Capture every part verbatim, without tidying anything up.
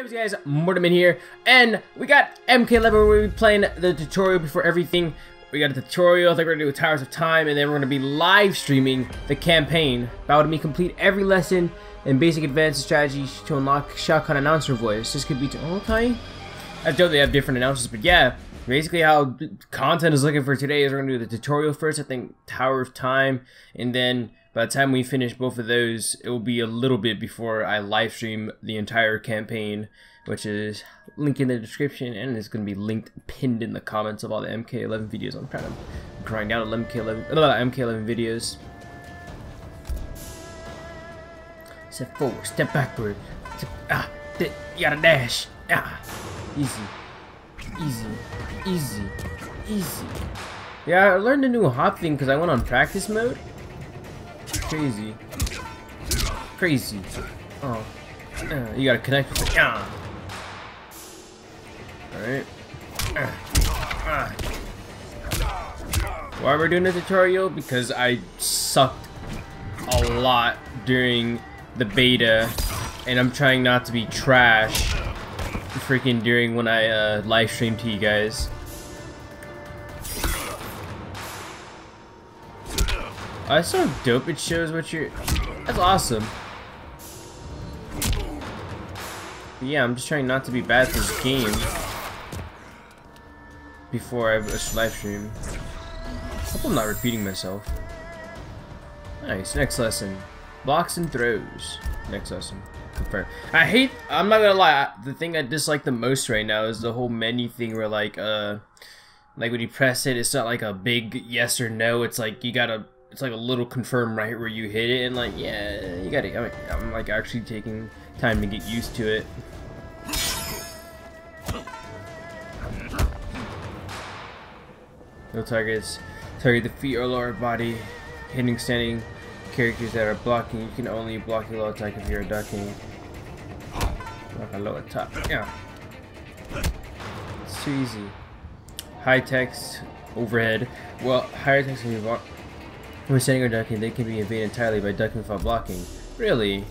Hey what's guys, Mortiman here, and we got M K eleven. We're going to be playing the tutorial before everything. We got a tutorial, I think we're going to do Towers of Time, and then we're going to be live streaming the campaign. Bow to me, complete every lesson and basic advanced strategies to unlock shotgun announcer voice. This could be to okay. I don't know, they have different announcers, but yeah, basically how content is looking for today is we're going to do the tutorial first, I think Tower of Time, and then by the time we finish both of those, it will be a little bit before I live stream the entire campaign, which is linked in the description, and it's going to be linked pinned in the comments of all the M K eleven videos. I'm trying to grind out M K eleven, no, M K eleven videos. Step forward, step backward, step, ah, you gotta dash, ah, easy, easy, easy, easy. Yeah, I learned a new hop thing because I went on practice mode. Crazy. Crazy. Oh. Uh, you gotta connect with it. Uh. Alright. Uh. Uh. Why we're doing a tutorial? Because I sucked a lot during the beta, and I'm trying not to be trash freaking during when I uh, live stream to you guys. That's so dope, it shows what you're... That's awesome. Yeah, I'm just trying not to be bad at this game before I live stream. Hope I'm not repeating myself. Nice, next lesson. Blocks and throws. Next lesson. Confirm. I hate... I'm not gonna lie, the thing I dislike the most right now is the whole menu thing where like, uh... like when you press it, it's not like a big yes or no, it's like you gotta... It's like a little confirm right where you hit it, and like, yeah, you gotta, I'm like, I'm like actually taking time to get used to it. No targets. Target the feet or lower body. Hitting standing characters that are blocking. You can only block a low attack if you're ducking. Block a low attack. Yeah. It's too easy. High text, overhead. Well, higher text can be blocked. When standing or ducking, they can be evaded entirely by ducking without blocking. Really?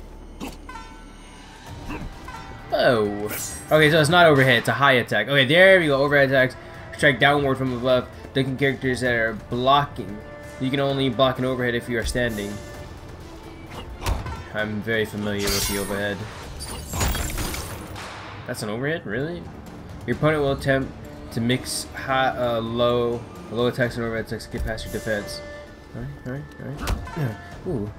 Oh. Okay, so it's not overhead, it's a high attack. Okay, there we go, overhead attacks. Strike downward from above, ducking characters that are blocking. You can only block an overhead if you are standing. I'm very familiar with the overhead. That's an overhead? Really? Your opponent will attempt to mix high, uh, low, low attacks and overhead attacks to get past your defense. Alright, alright, alright. Yeah. Ooh.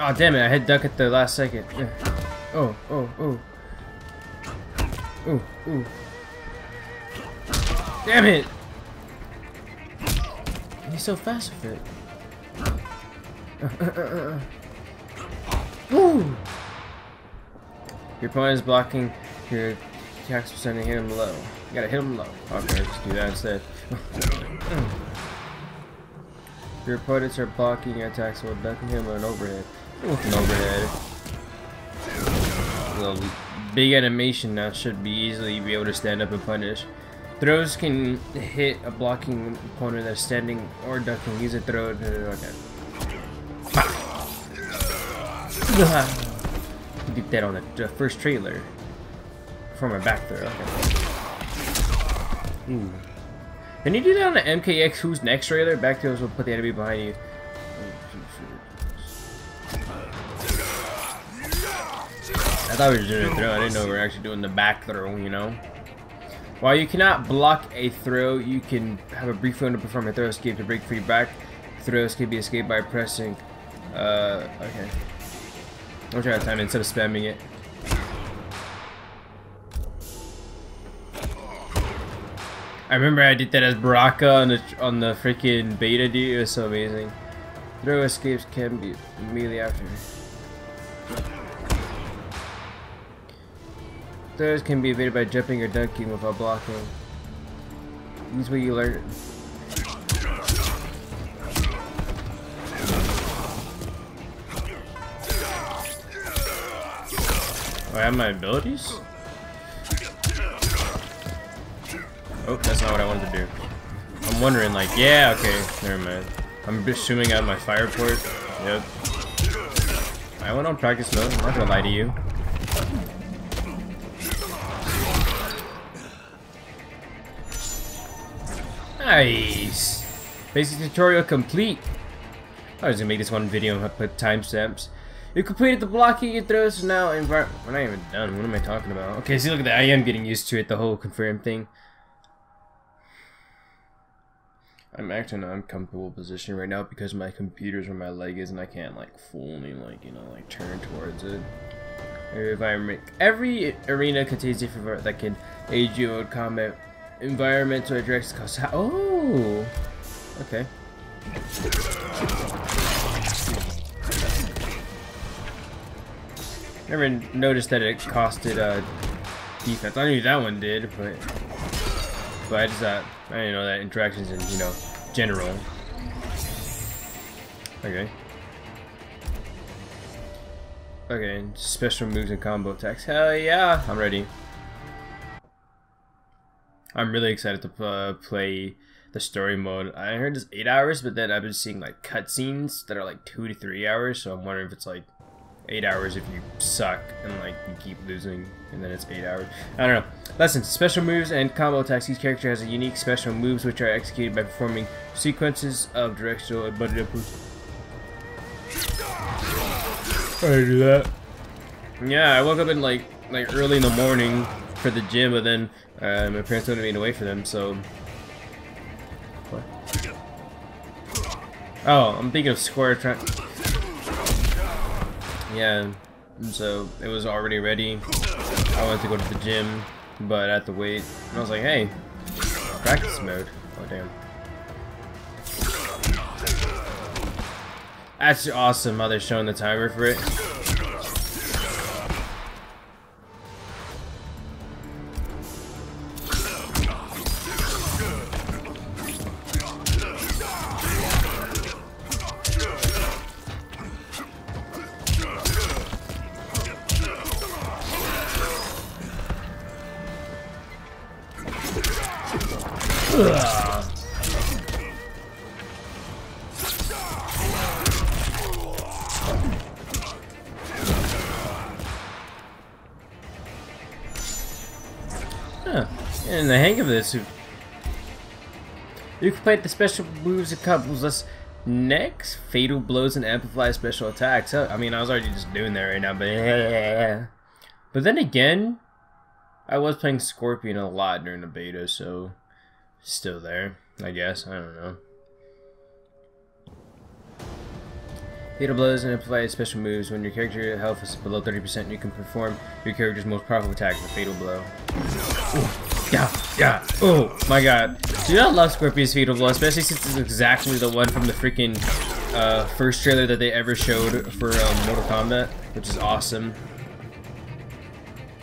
Oh, damn it, I hit duck at the last second. Yeah. Oh, oh, oh. Ooh, ooh. Damn it! He's so fast with it. Uh, uh, uh, uh. Ooh! Your opponent is blocking your attacks for sending him low. You gotta hit him low. Okay, let's do that instead. Your opponents are blocking your attacks while ducking him with an overhead. With an overhead. Little big animation now should be easily be able to stand up and punish. Throws can hit a blocking opponent that's standing or ducking. Use a throw. Okay. You did that on the first trailer. From a back throw. Okay. Ooh. Can you do that on the M K X Who's Next trailer? Back throws will put the enemy behind you. I thought we were doing a throw. I didn't know we were actually doing the back throw, you know? While you cannot block a throw, you can have a brief window to perform a throw escape to break free back. Throws can be escaped by pressing. Uh, okay. I'm trying to time it instead of spamming it. I remember I did that as Baraka on the on the freaking beta, dude. It was so amazing. Throw escapes can be immediately after. Throws can be evaded by jumping or dunking without blocking. This is what you learn. Oh, I have my abilities? Oh, that's not what I wanted to do. I'm wondering, like, yeah, okay, never mind. I'm assuming I have my fire port. Yep. I went on practice mode, I'm not gonna lie to you. Nice! Basic tutorial complete. I was gonna make this one video and put timestamps. You completed the blocking, you throw us now environment. We're not even done. What am I talking about? Okay, see, look at that. I am getting used to it, the whole confirm thing. I'm acting in an uncomfortable position right now because my computer's where my leg is and I can't like fully like, you know, like turn towards it. Every environment, every arena contains different art that can aid you in combat. Environmental address cause oh, okay. Never noticed that it costed uh, defense. I knew that one did, but but I just thought I didn't know that interactions in you know general. Okay. Okay. Special moves and combo attacks. Hell yeah! I'm ready. I'm really excited to uh, play the story mode. I heard it's eight hours, but then I've been seeing like cutscenes that are like two to three hours. So I'm wondering if it's like eight hours if you suck and like you keep losing, and then it's eight hours. I don't know. Lessons, special moves and combo attacks. Each character has a unique special moves which are executed by performing sequences of directional and button inputs. I do that. Yeah, I woke up in like like early in the morning for the gym, but then uh, my parents wanted me to wait for them, so what? Oh, I'm thinking of Square trying. Yeah, so it was already ready. I wanted to go to the gym, but I had to wait, and I was like, hey, practice mode. Oh damn. That's awesome how they're showing the timer for it. Ugh. Huh. In the hang of this, you can play the special moves and couples. Let's next fatal blows and amplify special attacks. I mean, I was already just doing that right now, but yeah. But then again, I was playing Scorpion a lot during the beta, so. Still there, I guess. I don't know. Fatal blows and apply special moves. When your character health is below thirty percent, you can perform your character's most powerful attack, the fatal blow. Ooh. Yeah, yeah. Oh my god. Dude, I love Scorpion's fatal blow, especially since it's exactly the one from the freaking uh, first trailer that they ever showed for um, Mortal Kombat, which is awesome.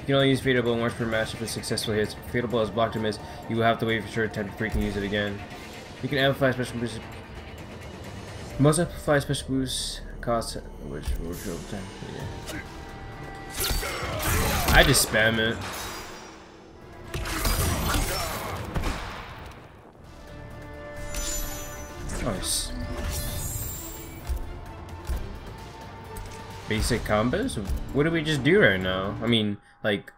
You can only use fatal blow once per match if it successfully hits. If fatal blow is blocked or missed, you will have to wait for sure time to freaking use it again. You can amplify special moves. Most amplify special moves cost which will show up time. Yeah. I just spam it. Nice. Basic combos? What did we just do right now? I mean, like,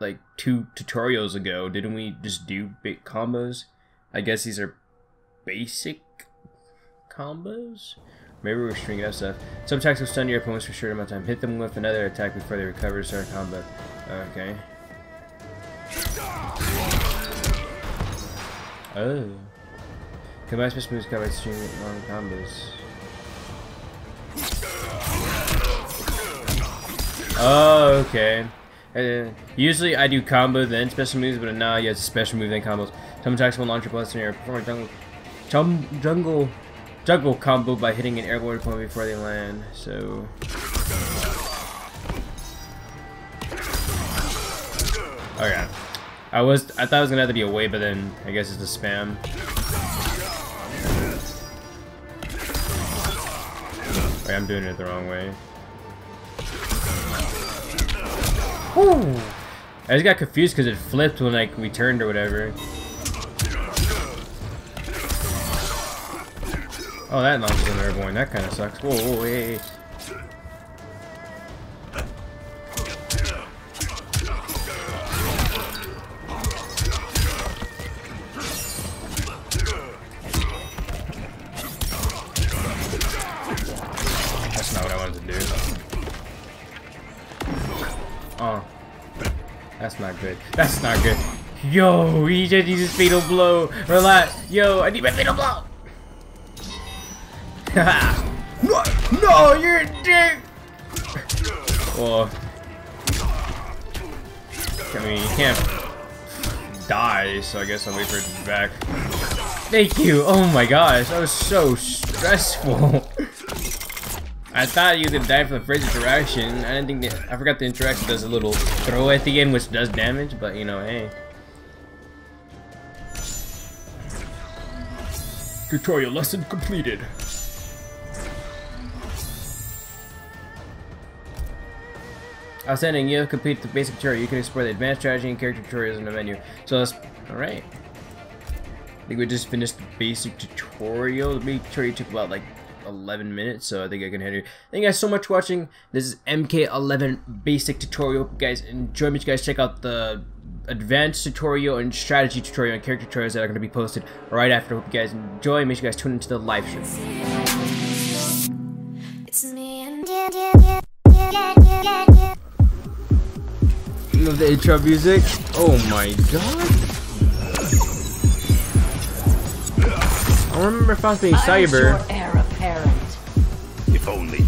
like two tutorials ago, didn't we just do big combos? I guess these are basic combos? Maybe we're stringing up stuff. Some attacks will stun your opponents for a short amount of time. Hit them with another attack before they recover to start combat. Okay. Oh. Combine special moves, cover extremely long combos. Oh, okay. Uh, usually I do combo then special moves, but now you have special moves then combos. Some attacks will launch your blast in your perform jungle, jum, jungle, jungle combo by hitting an airborne opponent before they land. So. Okay. I was I thought it was gonna have to be a way, but then I guess it's a spam. Wait, I'm doing it the wrong way. Ooh. I just got confused because it flipped when like we turned or whatever. Oh, that launches an airborne. That kind of sucks. Whoa, whoa, hey. Uh-uh. That's not good. That's not good. Yo, he just used his fatal blow. Relax. Yo, I need my fatal blow. No, no, you're a dick. Oh. I mean, you can't die, so I guess I'll wait for it to be back. Thank you. Oh my gosh, that was so stressful. I thought you could die from the first interaction. I didn't think that. I forgot the interaction does a little throw at the end, which does damage, but you know, hey. Tutorial lesson completed. Outstanding, you have completed the basic tutorial. You can explore the advanced strategy and character tutorials in the menu. So that's alright. I think we just finished the basic tutorial. The basic tutorial took about like eleven minutes, so I think I can head here. Thank you guys so much for watching. This is M K eleven basic tutorial. Hope you guys enjoy me. You guys check out the advanced tutorial and strategy tutorial and character tutorials that are going to be posted right after. Hope you guys enjoy. Make sure you guys tune into the live stream. It's me and yeah, yeah, yeah, yeah, yeah, yeah, yeah. Love the intro music. Oh my god. I remember if I was being cyber. If only